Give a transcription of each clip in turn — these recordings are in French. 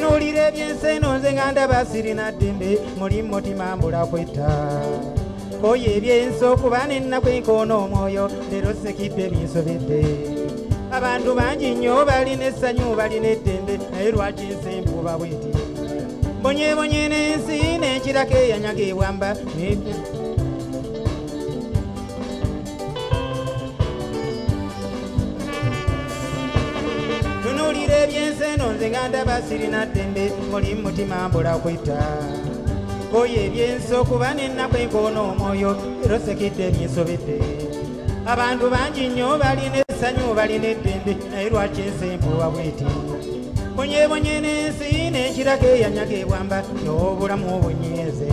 Nulire byense nonze nganda basirina dembe muri mutima mbula kweta Oye byenso kubane nakwenkono moyo lero sekipe bisobete Abantu bangi nyo baline essanyu baline dembe naye lwaki nsembu babweti Bonye bonye n'ensi n'ekirake yanyagibwa mba Nulire byense nonze nganda basirina dembe muri mutima mbula kweta Oye byenso kubane nakwenkono moyo lero sekipe bisobete Abantu bangi nyo baline Sanyo baline dembe na irwa chense mbuwa weti Mwenye mwenye nesi nechirake ya nyake wamba Nyobura mubu nyeze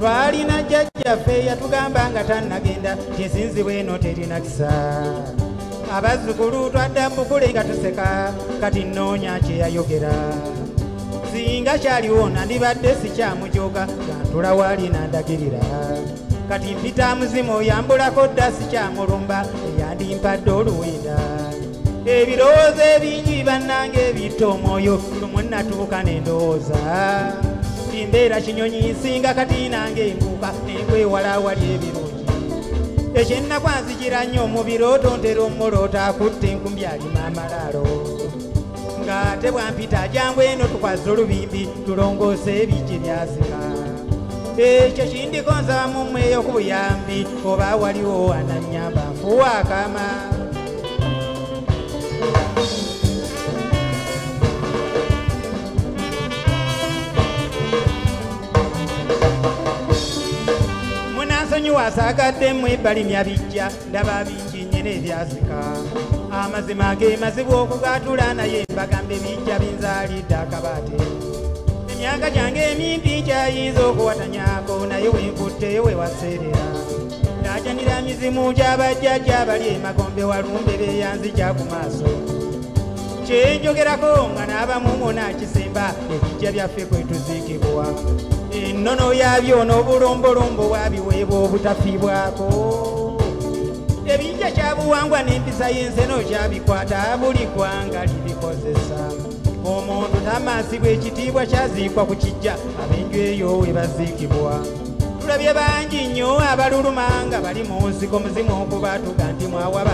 Twali na jaja feya tugamba ngatana genda Chesinzi weno teri na kisa Abazukuru twadamu kule katuseka Katino nyache ya yogera Singa chali wona nibadesi cha mujoka Kantula wali na dakirira Kati mpita mzimo ya mbula kodasi cha murumba Yandi mpadolu wenda Ebiroze vingi banange vito moyo Lumuna tukane ndoza Timbera shinyonyi singa kati nange mbuka Nekwe wala wali ebiroji Eshena kwa zijira nyomu viroto ntero morota Kute mkumbiali mamalaro Ngate wampita jangwe no tukwa zulu vimbi Tulongo sevi chiriasika Eche shindi konza mumeyo kuyambi Koba waliwo ananyamba mfuwa kama Munasonyu wasakate mwebali miyabija Ndaba vinji njene vyasika Amazima ge mazibu okugatula na yemba Kambe vija vinzali dakabate Nyaka jange mimpicha hizo kuwatanyako na yewe mputewe waserea Daja nilamizimu jaba jajaba lima kombe warumbebe yanzi chakumaso Chenjo kera konga naba mungo na chisimba Ekicha vyafe kwetu zikikuwa Inono yavyo no burombo rombo wabiwebo butafibu wako Ebicha chabu wangu anempisa yense no jabi kwa tabu likuanga lilikosesa Omuntu tamasibwa ekitiibwa kyazikwa ku kijja abenju eyo we baziikibwa tulabye bangi nnyo abalulumanga bali mu nsiko muzimu okubatuka nti mwawaba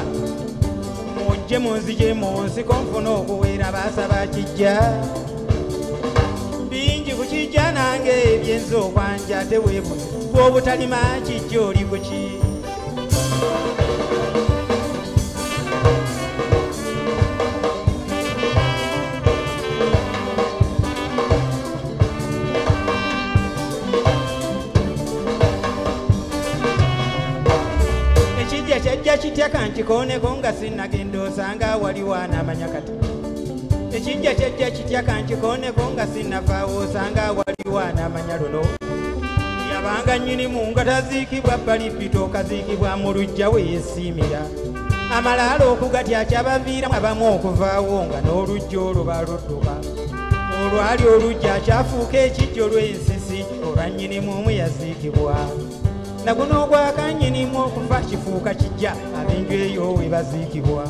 mujje munzije mu nsiko nfuna okuwera basaba kijja bingi ku kijja nange ebyenzi okwanja teweebuze gw'obutalima kijja oli kuki Echijja kanchikone konga sinagendo sanga waliwana manyakati Echijja chijja kanchikone konga sinafawo sanga waliwana manyalono Yabanga nyini munga tazikibwa bali pitoka zikibwa mu lujja weesimira Amalalo okugatya kyabavira abamu okuvaawo nga n'olujja oluba ludduka Olwali olujja kyafuuka ekijja olw'ensisi olwa nnyini mumu yaziikibwa Naguno kwa kanyini mwokufa kifuuka kijja abenju eyo we baziikibwa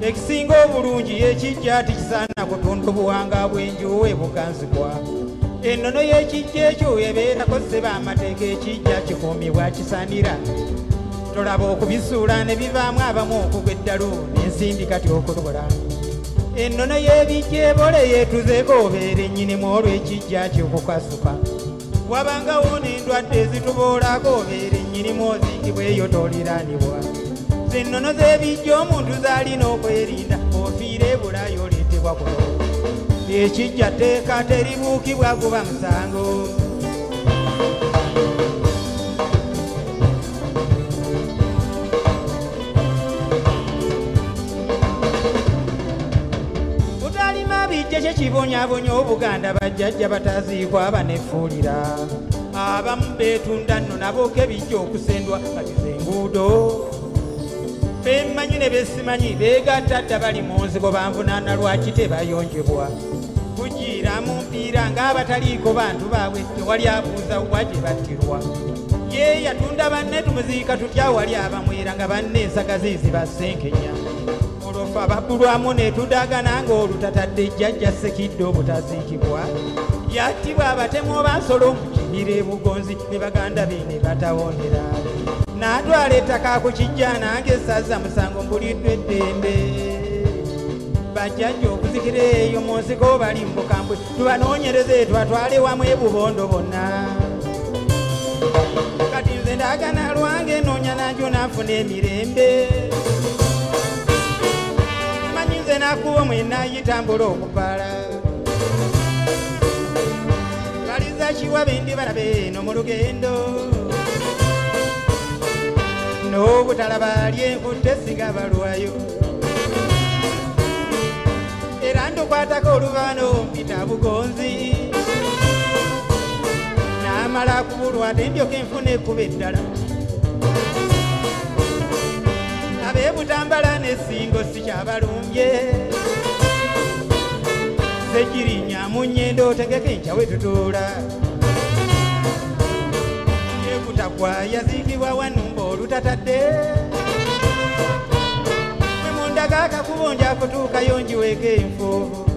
Ekisinga obulungi ekijja tikisaana kutunda obuwanga bw'enju ebukanzikwa Ennono y'ekijja ekyo ebeerako sseba amateeka ekijja kikuumibwa kisaanira Tolaba okubisuula ne bivaamu abamu okugwa eddalu n'ensimbi kati okulobola Ennono y'ebijja ebole yeetuzeeko obeera ennyinimu olw'ekijja ky'okukasuka Wabanga woni ndwadde zituboolako obeera ennyinimu oziikibwa eyo toliraanibwa zinnono z'ebijja omuntu z'alina okwerinda ofiire ebulayo oleetebwa kuno ekijja tteeka teribuukibwa guba musango Kijja kibonyaabonya Obuganda bajjajja bataziikwa banefuulira abamu beetunda nno nabooka ebijja okusendwa batiza enguudo bemmanyi ne besimanyi beegatta dda bali mu nzigo banvunaana lwaki tebayonjebwa kugiira mu mpiira ng'abataliiko bantu baabwe tewali abuuza wa gye battirwa ye yatunda banne tumuziika tutya wali abamwera nga banne ensagaziizi basenkenya bababulwamu ne tudagana ng'olutatadde jjajja Ssekidde obutaziikibwa yattibwa abatemu bansolo mu kibira ebugonzi ne baganda be ne batawondera n'atwala ettaka ku kijja nange essaza musango mbuliddwa eddembe bajjajja okuzikira eyo mu nsiko bali mu bukambwe tubanoonyereze twatwale wamu ebubondo bonna kati nze ndagana lwange noonya nanjo nanfuna emirembe manyi nze nakuba mwenayitambula okupala kaliza kiwa bendi balabe eno mu lugendo n'obutalaba lyenkutte siga balwayo era ndokwatako oluvano mpita bugonzi namala kubulwa tendyoka enfuna ekuba eddala abebutambala n'essingo sikyabalumbye sekirinya mu nnyendo otegeka enkya wetutuula yekutakwa yaziikibwa wanumba olutatadde mwe mundagakakubonja kutuukayo njiweeka enfuufu